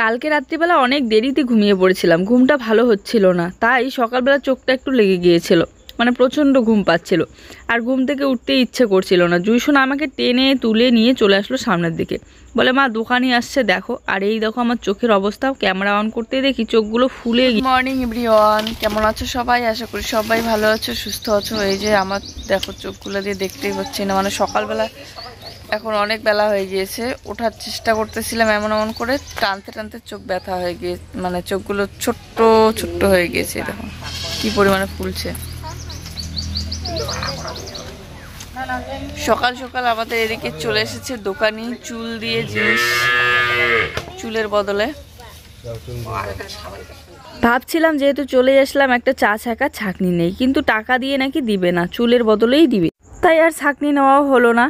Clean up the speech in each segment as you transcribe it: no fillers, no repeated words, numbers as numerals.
কালকে রাত্রিবেলা অনেক দেরিতে ঘুমিয়ে পড়েছিলাম, ঘুমটা ভালো হচ্ছিল না, তাই সকালবেলা চোখটা একটু লেগে গিয়েছিল, মানে প্রচণ্ড ঘুম পাচ্ছিল আর ঘুম থেকে উঠতে ইচ্ছে করছিল না। জুইসোনা আমাকে টেনে তুলে নিয়ে চলে আসলো সামনের দিকে, বলে মা দোকানে আসছে দেখো। আর এই দেখো আমার চোখের অবস্থা, ক্যামেরা অন করতে দেখি চোখগুলো ফুলে গিয়ে। মর্নিং এভরিওয়ান, কেমন আছো সবাই? আশা করি সবাই ভালো আছো, সুস্থ আছো। এই যে আমার দেখো চোখগুলো দিয়ে দেখতেই পাচ্ছি না, মানে সকালবেলা এখন অনেক বেলা হয়ে গিয়েছে, ওঠার চেষ্টা করতেছিলাম এমন করে, টানতে টানতে চোখ ব্যথা হয়ে গিয়ে, মানে চোখগুলো ছোট্ট ছোট্ট হয়ে গিয়েছে। দেখো কি পরিমাণে ফুলছে। সকাল সকাল আমাদের এদিকে চলে এসেছে দোকানি চুল দিয়ে জিনিস, চুলের বদলে। ভাবছিলাম যেহেতু চলে আসলাম একটা চা ছাঁকা ছাঁকনি নেই, কিন্তু টাকা দিয়ে নাকি দিবে না, চুলের বদলেই দিবে, তাই আর ছাঁকনি নেওয়াও হলো না।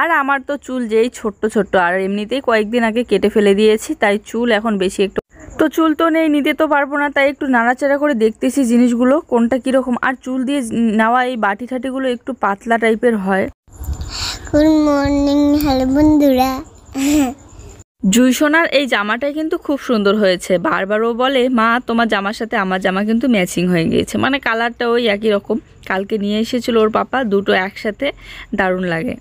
আর আমার তো চুল যেই ছোট্ট ছোট্ট, আর এমনিতেই কয়েকদিন আগে কেটে ফেলে দিয়েছি, তাই চুল এখন বেশি একটু তো চুল তো নেই, নিতে তো পারবো না, তাই একটু নাড়াচাড়া করে দেখতেছি জিনিসগুলো কোনটা কীরকম। আর চুল দিয়ে নেওয়া এই বাটি ঠাটিগুলো একটু পাতলা টাইপের হয়। গুড মর্নিং, হ্যালো বন্ধুরা। জুইসোনার এই জামাটাই কিন্তু খুব সুন্দর হয়েছে, বারবারও বলে মা তোমার জামার সাথে আমার জামা কিন্তু ম্যাচিং হয়ে গিয়েছে, মানে কালারটা ওই একই রকম। কালকে নিয়ে এসেছিল ওর পাপা, দুটো একসাথে দারুণ লাগে,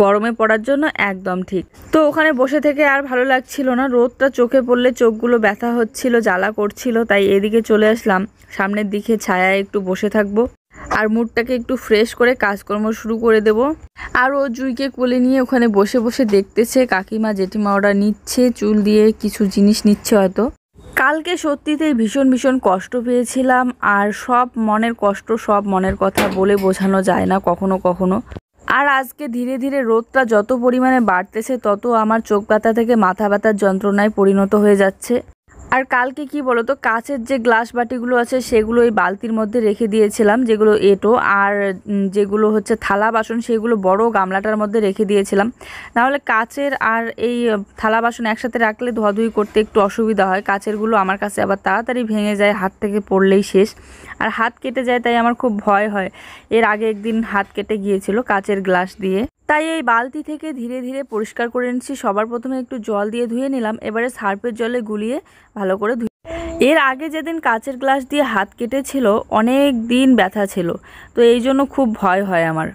গরমে পড়ার জন্য একদম ঠিক। তো ওখানে বসে থেকে আর ভালো লাগছিল না, রোদটা চোখে পড়লে চোখগুলো ব্যথা হচ্ছিল, জ্বালা করছিল, তাই এদিকে চলে আসলাম সামনের দিকে, ছায়া একটু বসে থাকবো আর মুডটাকে একটু ফ্রেশ করে কাজকর্ম শুরু করে দেব। আর ও জুইকে কোলে নিয়ে ওখানে বসে বসে দেখতেছে কাকিমা জেঠিমা ওরা নিচ্ছে, চুল দিয়ে কিছু জিনিস নিচ্ছে হয়তো। কালকে সত্যিতেই ভীষণ ভীষণ কষ্ট পেয়েছিলাম, আর সব মনের কষ্ট, সব মনের কথা বলে বোঝানো যায় না কখনো কখনো। আর আজকে ধীরে ধীরে রোদটা যত পরিমাণে বাড়তেছে, তত আমার চোখ ব্যথা থেকে মাথা ব্যথার যন্ত্রণায় পরিণত হয়ে যাচ্ছে। আর কালকে কি বলতো, কাচের যে গ্লাস বাটিগুলো আছে সেগুলো এই বালতির মধ্যে রেখে দিয়েছিলাম, যেগুলো এঁটো, আর যেগুলো হচ্ছে থালা বাসন সেগুলো বড় গামলাটার মধ্যে রেখে দিয়েছিলাম। নাহলে কাচের আর এই থালা বাসন একসাথে রাখলে ধোয়াধুয়ি করতে একটু অসুবিধা হয়, কাচেরগুলো আমার কাছে আবার তাড়াতাড়ি ভেঙে যায়, হাত থেকে পড়লেই শেষ। আর হাত কেটে যায়, তাই আমার খুব ভয় হয়। এর আগে একদিন হাত কেটে গিয়েছিল কাচের গ্লাস দিয়ে, তাই এই বালতি থেকে ধীরে ধীরে পরিষ্কার করে নিচ্ছি। সবার প্রথমে একটু জল দিয়ে ধুয়ে নিলাম, এবারে সার্ফের জলে গুলিয়ে ভালো করে ধুয়ে। এর আগে যেদিন কাচের গ্লাস দিয়ে হাত কেটেছিল অনেক দিন ব্যথা ছিল, তো এই জন্য খুব ভয় হয় আমার।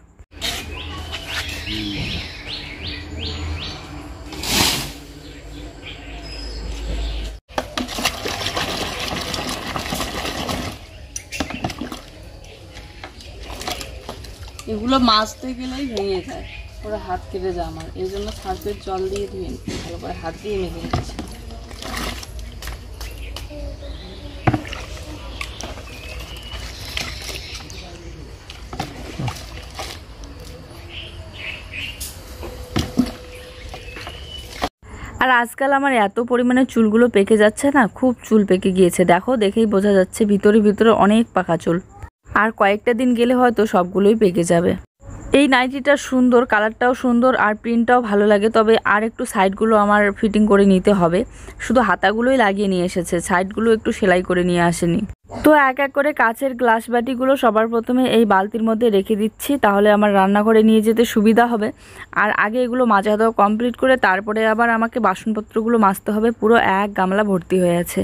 এগুলো মাজতে গেলেই ভেঙে যায়, ওরা হাত কেটে যায় আমার, এই জন্য সার্ফের জল দিয়ে ধুয়ে ভালো করে হাত দিয়ে মেখে নিচ্ছি। আর আজকাল আমার এত পরিমাণে চুলগুলো পেকে যাচ্ছে না, খুব চুল পেকে গিয়েছে, দেখো দেখেই বোঝা যাচ্ছে, ভিতরে ভিতরে অনেক পাকা চুল। আর কয়েকটা দিন গেলে হয়তো সবগুলোই পেকে যাবে। এই নাইটিটা সুন্দর, কালারটাও সুন্দর আর প্রিন্টটাও ভালো লাগে, তবে আর একটু সাইডগুলো আমার ফিটিং করে নিতে হবে। শুধু হাতাগুলোই লাগিয়ে নিয়ে এসেছে, সাইডগুলো একটু সেলাই করে নিয়ে আসেনি। তো এক এক করে কাচের গ্লাস বাটিগুলো সবার প্রথমে এই বালতির মধ্যে রেখে দিচ্ছি, তাহলে আমার রান্নাঘরে নিয়ে যেতে সুবিধা হবে। আর আগে এগুলো মাজা ধোয়া কমপ্লিট করে তারপরে আবার আমাকে বাসনপত্রগুলো মাজতে হবে, পুরো এক গামলা ভর্তি হয়ে আছে।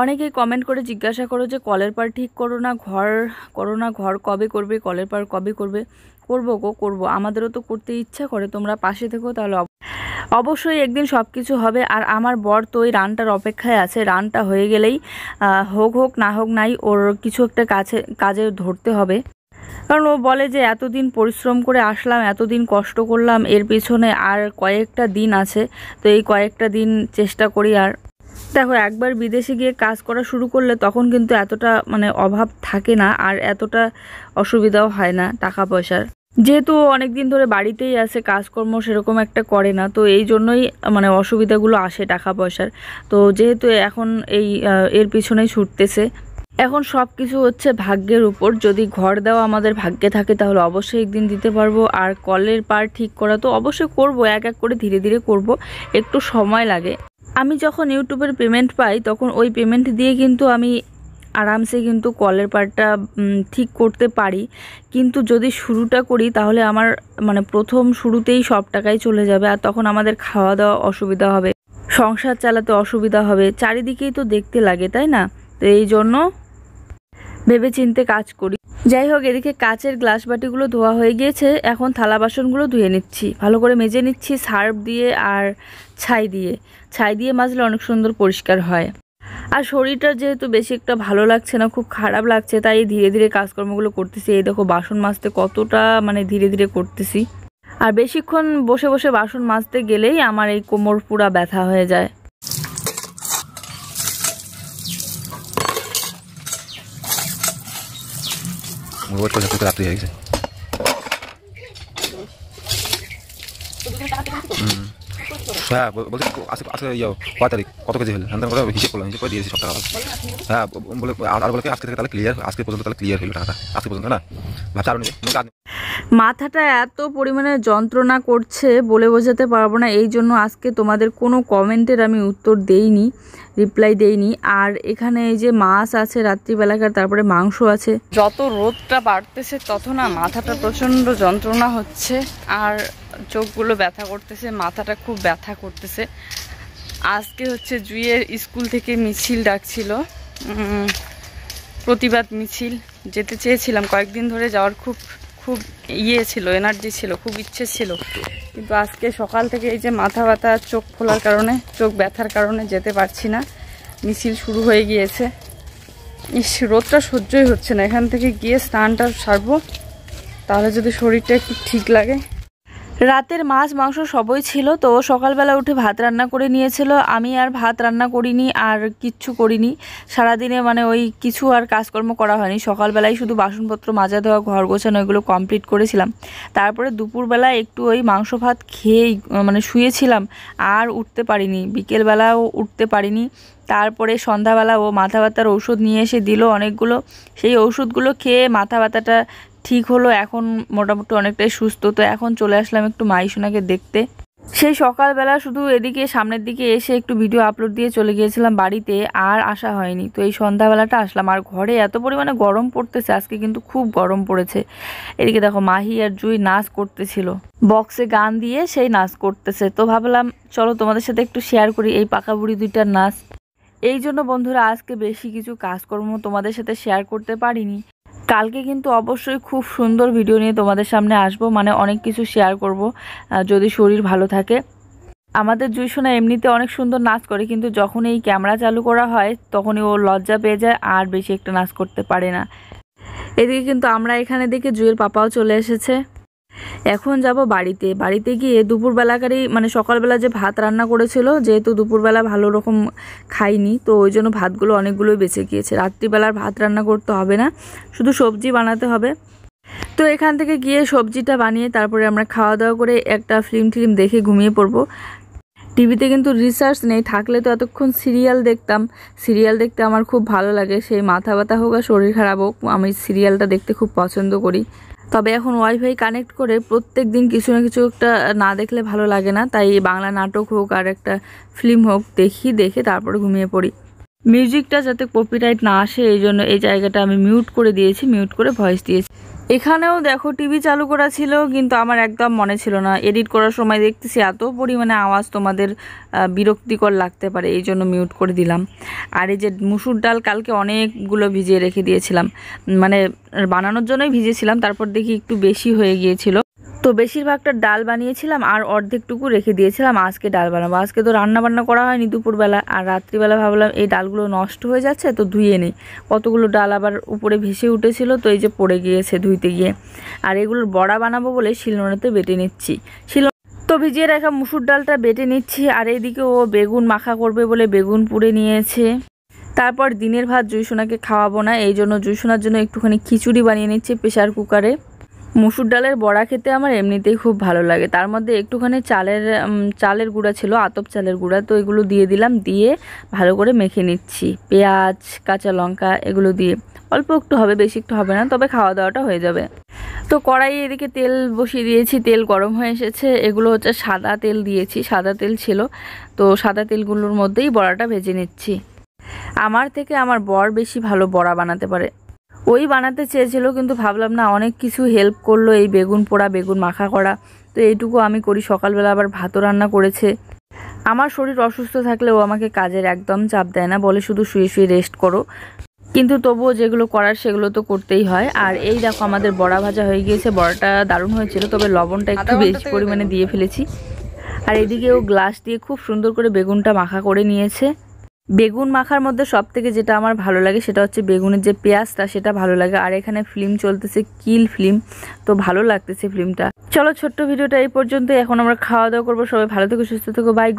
অনেকেই কমেন্ট করে জিজ্ঞাসা করো যে কলের পাড় ঠিক করো না, ঘর করো না, ঘর কবে করবে, কলের পাড় কবে করবে? করবো গো করবো, আমাদেরও তো করতে ইচ্ছা করে, তোমরা পাশে থেকো, তাহলে অবশ্যই একদিন সব কিছু হবে। আর আমার বর তো ওই রানটার অপেক্ষায় আছে, রানটা হয়ে গেলেই হোক হোক না হোক নাই ওর কিছু একটা কাজে ধরতে হবে, কারণ ও বলে যে এতদিন পরিশ্রম করে আসলাম, এতদিন কষ্ট করলাম, এর পিছনে আর কয়েকটা দিন আছে, তো এই কয়েকটা দিন চেষ্টা করি। আর দেখো একবার বিদেশে গিয়ে কাজ করা শুরু করলে তখন কিন্তু এতটা মানে অভাব থাকে না, আর এতটা অসুবিধাও হয় না টাকা পয়সার। যেহেতু অনেক দিন ধরে বাড়িতেই আছে, কাজকর্ম সেরকম একটা করে না, তো এই জন্যই মানে অসুবিধাগুলো আসে টাকা পয়সার। তো যেহেতু এখন এর পিছনেই ছুটতেছে, এখন সব কিছু হচ্ছে ভাগ্যের উপর, যদি ঘর দেওয়া আমাদের ভাগ্যে থাকে তাহলে অবশ্যই একদিন দিতে পারবো। আর কলের পাড় ঠিক করা তো অবশ্যই করবো, এক এক করে ধীরে ধীরে করব, একটু সময় লাগে। আমি যখন ইউটিউবের পেমেন্ট পাই তখন ওই পেমেন্ট দিয়ে কিন্তু আমি আরামসে কিন্তু কলের পাড়টা ঠিক করতে পারি, কিন্তু যদি শুরুটা করি তাহলে আমার প্রথম শুরুতেই সব টাকাই চলে যাবে, আর তখন আমাদের খাওয়া দাওয়া অসুবিধা হবে, সংসার চালাতে অসুবিধা হবে, চারিদিকেই তো দেখতে লাগে তাই না। তো এই জন্য ভেবেচিন্তে কাজ করি। যাই হোক, এদিকে কাচের গ্লাস বাটিগুলো ধোয়া হয়ে গিয়েছে, এখন থালা বাসনগুলো ধুয়ে নিচ্ছি, ভালো করে মেজে নিচ্ছি সার্ফ দিয়ে আর ছাই দিয়ে। ছাই দিয়ে মাজলে অনেক সুন্দর পরিষ্কার হয়। আর শরীরটা যেহেতু বেশি একটা ভালো লাগছে না, খুব খারাপ লাগছে, তাই ধীরে ধীরে কাজকর্মগুলো করতেছি। এই দেখো বাসন মাজতে কতটা ধীরে ধীরে করতেছি, আর বেশিক্ষণ বসে বসে বাসন মাজতে গেলেই আমার এই কোমর পুরা ব্যথা হয়ে যায়। হ্যাঁ বলছি আজকে যাও কয় তারিখ কত কেজি হলো হিসেব করলাম, হিসেব করে দিয়েছি সব টাকা। হ্যাঁ বলে আর বলে আজকে থেকে তাহলে ক্লিয়ার, আজকে পর্যন্ত তাহলে ক্লিয়ার হলো টাকাটা আজকে পর্যন্ত না। মাথাটা এত পরিমাণে যন্ত্রণা করছে বলে বোঝাতে পারবো না, এই জন্য আজকে তোমাদের কোনো কমেন্টের আমি উত্তর দেইনি, রিপ্লাই দেইনি। আর এখানে এই যে মাছ আছে রাত্রিবেলাকার, তারপরে মাংস আছে। যত রোদটা বাড়তেছে তত না মাথাটা প্রচণ্ড যন্ত্রণা হচ্ছে, আর চোখগুলো ব্যথা করতেছে, মাথাটা খুব ব্যথা করতেছে। আজকে হচ্ছে জুয়ের স্কুল থেকে মিছিল ডাকছিল, প্রতিবাদ মিছিল। যেতে চেয়েছিলাম, কয়েকদিন ধরে যাওয়ার খুব ইয়ে ছিল, এনার্জি ছিল, খুব ইচ্ছে ছিল, কিন্তু আজকে সকাল থেকে এই যে মাথা ব্যথা, চোখ ফোলার কারণে, চোখ ব্যথার কারণে যেতে পারছি না। মিছিল শুরু হয়ে গিয়েছে, ইস রোদটা সহ্যই হচ্ছে না। এখান থেকে গিয়ে স্নানটা সারবো, তাহলে যদি শরীরটা একটু ঠিক লাগে। রাতের মাছ মাংস সবই ছিল, তো সকালবেলা উঠে ভাত রান্না করে নিয়েছিল। আমি আর ভাত রান্না করিনি, আর কিচ্ছু করিনি সারাদিনে, ওই কিছু আর কাজকর্ম করা হয়নি। সকালবেলায় শুধু বাসনপত্র মাজা ধোয়া, ঘর গোছানো, এগুলো কমপ্লিট করেছিলাম। তারপরে দুপুরবেলা একটু ওই মাংস ভাত খেয়েই শুয়েছিলাম, আর উঠতে পারিনি, বিকেলবেলাও উঠতে পারিনি। তারপরে সন্ধ্যাবেলা ও মাথা ব্যথার ঔষধ নিয়ে এসে দিল অনেকগুলো, সেই ঔষধগুলো খেয়ে মাথা ব্যথাটা ঠিক হলো, এখন মোটামুটি অনেকটাই সুস্থ। তো এখন চলে আসলাম একটু মাইশোনাকে দেখতে। সেই সকালবেলা শুধু এদিকে সামনের দিকে এসে একটু ভিডিও আপলোড দিয়ে চলে গিয়েছিলাম বাড়িতে, আর আসা হয়নি। তো এই সন্ধ্যাবেলাটা আসলাম, আর ঘরে এত পরিমাণে গরম পড়তেছে আজকে, কিন্তু খুব গরম পড়েছে। এদিকে দেখো মাহি আর জুই নাচ করতেছিল, বক্সে গান দিয়ে সেই নাচ করতেছে। তো ভাবলাম চলো তোমাদের সাথে একটু শেয়ার করি এই পাকা বুড়ি দুইটার নাচ। এই জন্য বন্ধুরা আজকে বেশি কিছু কাজকর্ম তোমাদের সাথে শেয়ার করতে পারিনি। কালকে কিন্তু অবশ্যই খুব সুন্দর ভিডিও নিয়ে তোমাদের সামনে আসবো, অনেক কিছু শেয়ার করব যদি শরীর ভালো থাকে। আমাদের জুই সোনা এমনিতে অনেক সুন্দর নাচ করে, কিন্তু যখন এই ক্যামেরা চালু করা হয় তখনই ও লজ্জা পেয়ে যায়, আর বেশি একটা নাচ করতে পারে না। এদিকে কিন্তু আমরা এখানে দেখে জুয়ের পাপাও চলে এসেছে। এখন যাব বাড়িতে, বাড়িতে গিয়ে দুপুরবেলাকারই সকালবেলা যে ভাত রান্না করেছিল, যেহেতু দুপুরবেলা ভালো রকম খাইনি, তো ওই জন্য ভাতগুলো অনেকগুলোই বেঁচে গিয়েছে। রাত্রিবেলার ভাত রান্না করতে হবে না, শুধু সবজি বানাতে হবে। তো এখান থেকে গিয়ে সবজিটা বানিয়ে তারপরে আমরা খাওয়া দাওয়া করে একটা ফিল্ম দেখে ঘুমিয়ে পড়বো। টিভিতে কিন্তু রিসার্চ নেই, থাকলে তো এতক্ষণ সিরিয়াল দেখতাম। সিরিয়াল দেখতে আমার খুব ভালো লাগে, সেই মাথা ব্যথা হোক আর শরীর খারাপ হোক, আমি সিরিয়ালটা দেখতে খুব পছন্দ করি। তবে এখন ওয়াইফাই কানেক্ট করে প্রত্যেক দিন কিছু না কিছু একটা না দেখলে ভালো লাগে না, তাই বাংলা নাটক হোক আর একটা ফিল্ম হোক দেখে তারপরে ঘুমিয়ে পড়ি। মিউজিকটা যাতে কপিরাইট না আসে এই জন্য এই জায়গাটা আমি মিউট করে দিয়েছি, মিউট করে ভয়েস দিয়েছি। এখানেও দেখো টিভি চালু করা ছিল, কিন্তু আমার একদম মনে ছিল না, এডিট করার সময় দেখতেছি এত পরিমাণে আওয়াজ তোমাদের বিরক্তিকর লাগতে পারে, এই জন্য মিউট করে দিলাম। আর এই যে মুসুর ডাল কালকে অনেকগুলো ভিজিয়ে রেখে দিয়েছিলাম, বানানোর জন্যই ভিজিয়েছিলাম, তারপর দেখি একটু বেশি হয়ে গিয়েছিল, তো বেশিরভাগটা ডাল বানিয়েছিলাম আর অর্ধেকটুকু রেখে দিয়েছিলাম আজকে ডাল বানাবো। আজকে তো রান্নাবান্না করা হয়নি দুপুরবেলা, আর রাত্রিবেলা ভাবলাম এই ডালগুলো নষ্ট হয়ে যাচ্ছে তো ধুয়ে নেই। কতগুলো ডাল আবার উপরে ভেসে উঠেছিল, তো এই যে পড়ে গিয়েছে ধুইতে গিয়ে। আর এগুলোর বড়া বানাবো বলে শিলনোড়াতে বেটে নিচ্ছি, তো ভিজিয়ে রাখা মুসুর ডালটা বেটে নিচ্ছি। আর এইদিকে ও বেগুন মাখা করবে বলে বেগুন পুড়ে নিয়েছে। তারপর দিনের ভাত জুইসোনাকে খাওয়াবো না, এই জন্য জুইসোনার জন্য একটুখানি খিচুড়ি বানিয়ে নিচ্ছে প্রেশার কুকারে। মুসুর ডালের বড়া খেতে আমার এমনিতেই খুব ভালো লাগে, তার মধ্যে একটুখানি চালের গুঁড়া ছিল, আতপ চালের গুঁড়া, তো এগুলো দিয়ে দিলাম, দিয়ে ভালো করে মেখে নিচ্ছি পেঁয়াজ কাঁচা লঙ্কা এগুলো দিয়ে। অল্প একটু হবে, বেশি একটু হবে না, তবে খাওয়া দাওয়াটা হয়ে যাবে। তো কড়াইয়ে এদিকে তেল বসিয়ে দিয়েছি, তেল গরম হয়ে এসেছে। এগুলো হচ্ছে সাদা তেল দিয়েছি, সাদা তেল ছিল, তো সাদা তেলগুলোর মধ্যেই বড়াটা ভেজে নিচ্ছি। আমার থেকে আমার বর বেশি ভালো বড়া বানাতে পারে। ওই বানাতে চেয়েছিল, কিন্তু ভাবলাম না, অনেক কিছু হেল্প করলো এই বেগুন পোড়া, বেগুন মাখা করা, তো এইটুকু আমি করি। সকালবেলা আবার ভাতও রান্না করেছে। আমার শরীর অসুস্থ থাকলেও আমাকে কাজের একদম চাপ দেয় না, বলে শুধু শুয়ে শুয়ে রেস্ট করো, কিন্তু তবুও যেগুলো করার সেগুলো তো করতেই হয়। আর এই দেখো আমাদের বড়া ভাজা হয়ে গিয়েছে, বড়াটা দারুণ হয়েছিল, তবে লবণটা একটু বেশি পরিমাণে দিয়ে ফেলেছি। আর এদিকেও গ্লাস দিয়ে খুব সুন্দর করে বেগুনটা মাখা করে নিয়েছে। বেগুন মাখার মধ্যে সব থেকে যেটা আমার ভালো লাগে সেটা হচ্ছে বেগুনের যে পেঁয়াজটা, সেটা ভালো লাগে। আর এখানে ফিল্ম চলতেছে, কিল ফিল্ম, তো ভালো লাগতেছে ফিল্মটা। চলো ছোট্ট ভিডিওটা এই পর্যন্ত, এখন আমরা খাওয়া দাওয়া করবো। সবাই ভালো থেকো, সুস্থ থেকো, বাই।